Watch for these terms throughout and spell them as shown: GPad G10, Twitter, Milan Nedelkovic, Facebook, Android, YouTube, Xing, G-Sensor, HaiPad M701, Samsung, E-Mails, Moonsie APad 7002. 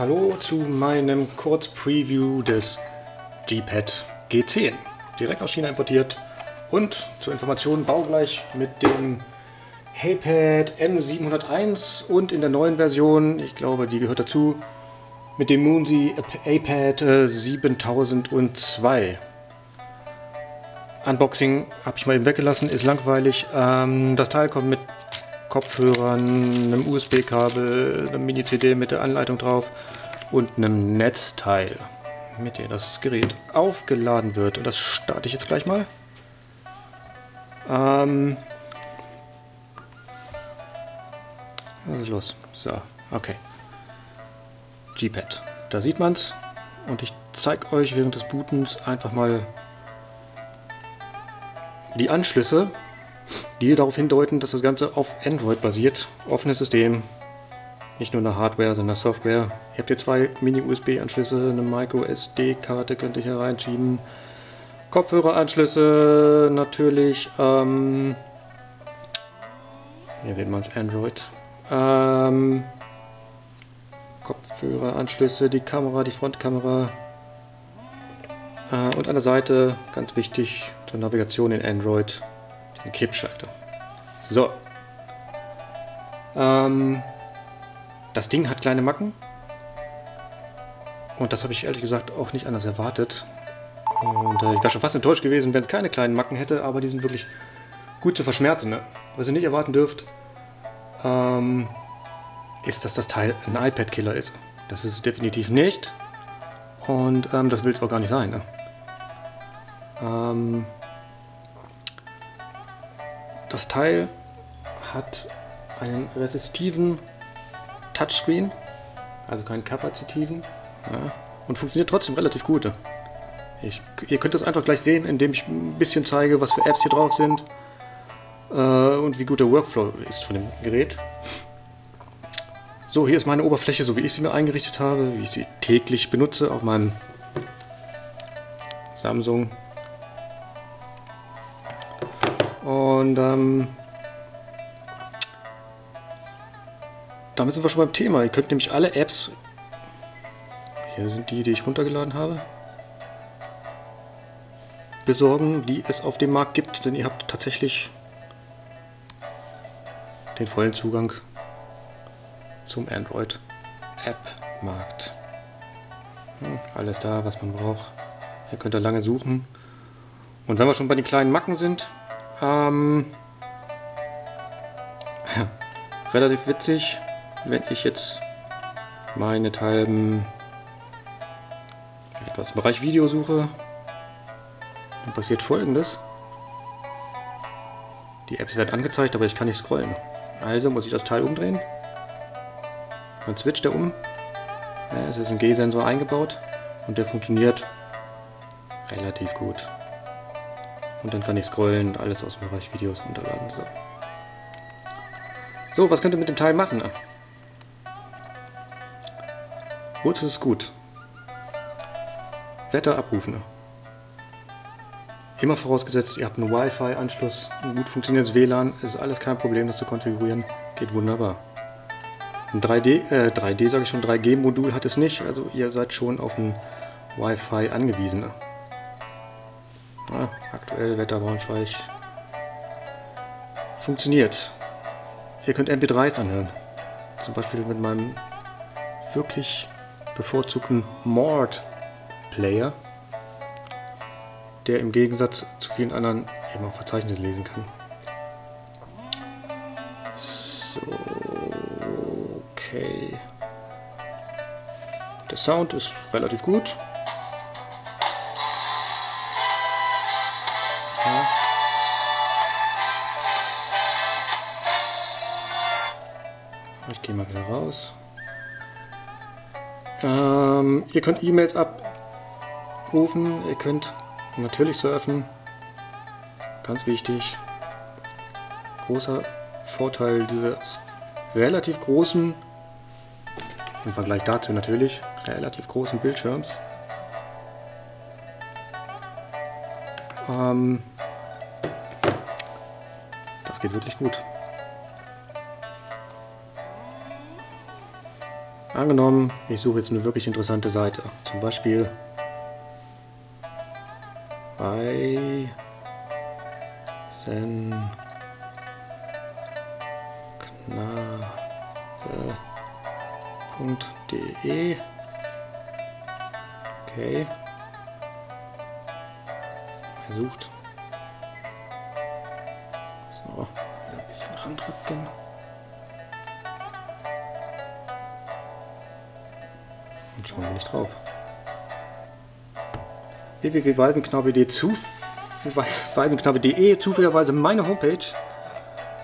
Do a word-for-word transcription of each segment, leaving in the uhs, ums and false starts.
Hallo zu meinem Kurzpreview des GPad G zehn. Direkt aus China importiert und zur Information baugleich mit dem HaiPad M sieben null eins und in der neuen Version, ich glaube die gehört dazu, mit dem Moonsie APad siebentausendzwei. Unboxing habe ich mal eben weggelassen, ist langweilig. Ähm, das Teil kommt mit Kopfhörern, einem U S B-Kabel, einer Mini-C D mit der Anleitung drauf und einem Netzteil, mit dem das Gerät aufgeladen wird. Und das starte ich jetzt gleich mal. Ähm. Was ist los? So, okay. GPad. Da sieht man's. Und ich zeige euch während des Bootens einfach mal die Anschlüsse, die darauf hindeuten, dass das Ganze auf Android basiert. Offenes System, nicht nur eine Hardware, sondern eine Software. Ihr habt hier zwei Mini-U S B-Anschlüsse, eine Micro S D-Karte könnte ich hier reinschieben, Kopfhöreranschlüsse natürlich. Ähm, hier sieht man es, Android. Ähm, Kopfhöreranschlüsse, die Kamera, die Frontkamera. Äh, und an der Seite, ganz wichtig, zur Navigation in Android, den Kippschalter. So. Ähm, das Ding hat kleine Macken. Und das habe ich ehrlich gesagt auch nicht anders erwartet. Und äh, ich wäre schon fast enttäuscht gewesen, wenn es keine kleinen Macken hätte, aber die sind wirklich gut zu verschmerzen. Ne? Was ihr nicht erwarten dürft, ähm, ist, dass das Teil ein iPad-Killer ist. Das ist es definitiv nicht. Und ähm, das will es auch gar nicht sein. Ne? Ähm... Das Teil hat einen resistiven Touchscreen, also keinen kapazitiven, ja, und funktioniert trotzdem relativ gut. Ich, ihr könnt das einfach gleich sehen, indem ich ein bisschen zeige, was für Apps hier drauf sind äh, und wie gut der Workflow ist von dem Gerät. So, hier ist meine Oberfläche, so wie ich sie mir eingerichtet habe, wie ich sie täglich benutze auf meinem Samsung. Und ähm, damit sind wir schon beim Thema. Ihr könnt nämlich alle Apps, hier sind die, die ich runtergeladen habe, besorgen, die es auf dem Markt gibt, denn ihr habt tatsächlich den vollen Zugang zum Android-App-Markt. Hm, alles da, was man braucht. Hier könnt ihr lange suchen. Und wenn wir schon bei den kleinen Macken sind, Ähm, relativ witzig, wenn ich jetzt meinethalben etwas im Bereich Video suche, dann passiert Folgendes. Die Apps werden angezeigt, aber ich kann nicht scrollen. Also muss ich das Teil umdrehen. Dann switcht er um. Ja, es ist ein G-Sensor eingebaut und der funktioniert relativ gut. Und dann kann ich scrollen und alles aus dem Bereich Videos runterladen. So. So, was könnt ihr mit dem Teil machen? Wozu ist es gut? Wetter abrufen. Immer vorausgesetzt, ihr habt einen Wi-Fi-Anschluss, ein gut funktionierendes W LAN, ist alles kein Problem, das zu konfigurieren. Geht wunderbar. Ein drei D, äh, drei D sage ich schon, drei G-Modul hat es nicht, also ihr seid schon auf ein Wi-Fi angewiesen. Ah, aktuell Wetter Braunschweig. Funktioniert. Ihr könnt M P drei s anhören. Zum Beispiel mit meinem wirklich bevorzugten Mord-Player, der im Gegensatz zu vielen anderen eben auch Verzeichnisse lesen kann. So, okay. Der Sound ist relativ gut. Ich gehe mal wieder raus. Ähm, ihr könnt E-Mails abrufen, ihr könnt natürlich surfen. Ganz wichtig. Großer Vorteil dieses relativ großen, im Vergleich dazu natürlich, relativ großen Bildschirms. Ähm, das geht wirklich gut. Angenommen, ich suche jetzt eine wirklich interessante Seite, zum Beispiel eisenknabe punkt de. Okay. Versucht. So, ein bisschen randrücken. Und schon bin ich drauf. w w w punkt waisenknabe punkt de zu, zufälligerweise meine Homepage.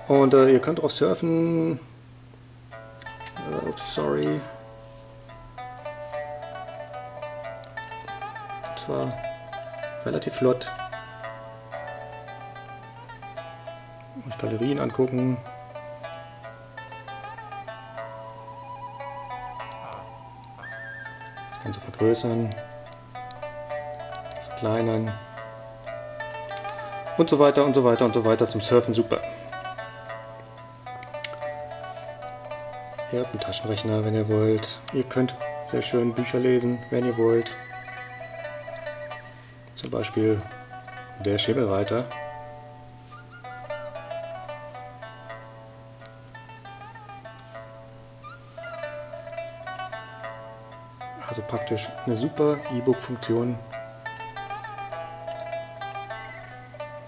Und äh, ihr könnt drauf surfen. Uh, sorry. Und zwar relativ flott. Muss Galerien angucken. Das Ganze vergrößern, verkleinern und so weiter und so weiter und so weiter. Zum Surfen super. Ihr habt einen Taschenrechner, wenn ihr wollt. Ihr könnt sehr schön Bücher lesen, wenn ihr wollt. Zum Beispiel Der Schimmelreiter. Also praktisch eine super E-Book-Funktion.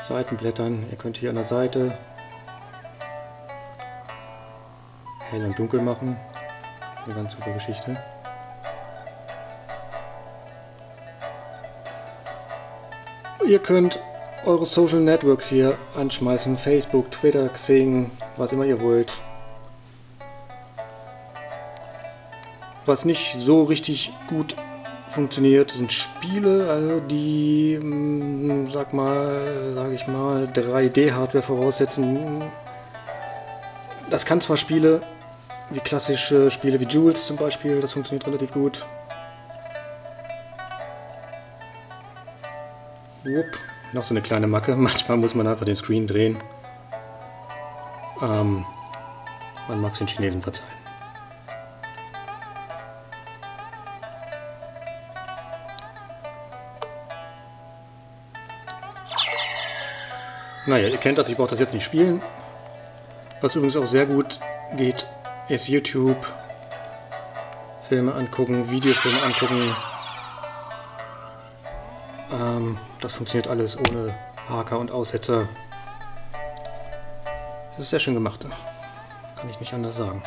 Seitenblättern. Ihr könnt hier an der Seite hell und dunkel machen. Eine ganz super Geschichte. Ihr könnt eure Social Networks hier anschmeißen. Facebook, Twitter, Xing, was immer ihr wollt. Was nicht so richtig gut funktioniert, sind Spiele, also die, sag mal, sag ich mal, drei D Hardware voraussetzen. Das kann zwar Spiele, wie klassische Spiele wie Jules zum Beispiel, das funktioniert relativ gut. Wupp, noch so eine kleine Macke, manchmal muss man einfach den Screen drehen. Ähm, man mag es den Chinesen verzeihen. Naja, ihr kennt das, ich brauche das jetzt nicht spielen. Was übrigens auch sehr gut geht, ist YouTube. Filme angucken, Videofilme angucken. Ähm, das funktioniert alles ohne Haker und Aussetzer. Das ist sehr schön gemacht. Kann ich nicht anders sagen.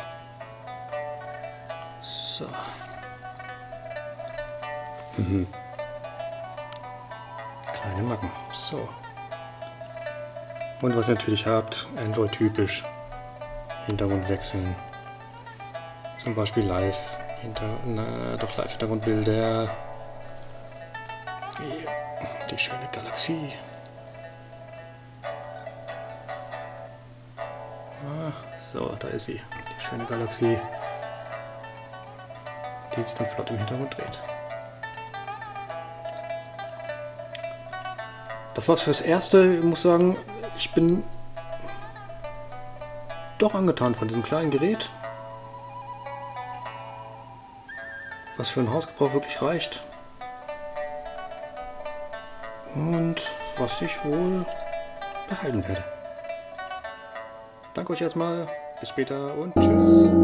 So. Mhm. Kleine Macken. So. Und was ihr natürlich habt, Android-typisch. Hintergrund wechseln. Zum Beispiel live. Hinter, na, doch live Hintergrundbilder. Die schöne Galaxie. Ach, so, da ist sie. Die schöne Galaxie. Die sich dann flott im Hintergrund dreht. Das war's fürs Erste. Ich muss sagen, ich bin doch angetan von diesem kleinen Gerät, was für einen Hausgebrauch wirklich reicht und was ich wohl behalten werde. Danke euch erstmal, bis später und tschüss.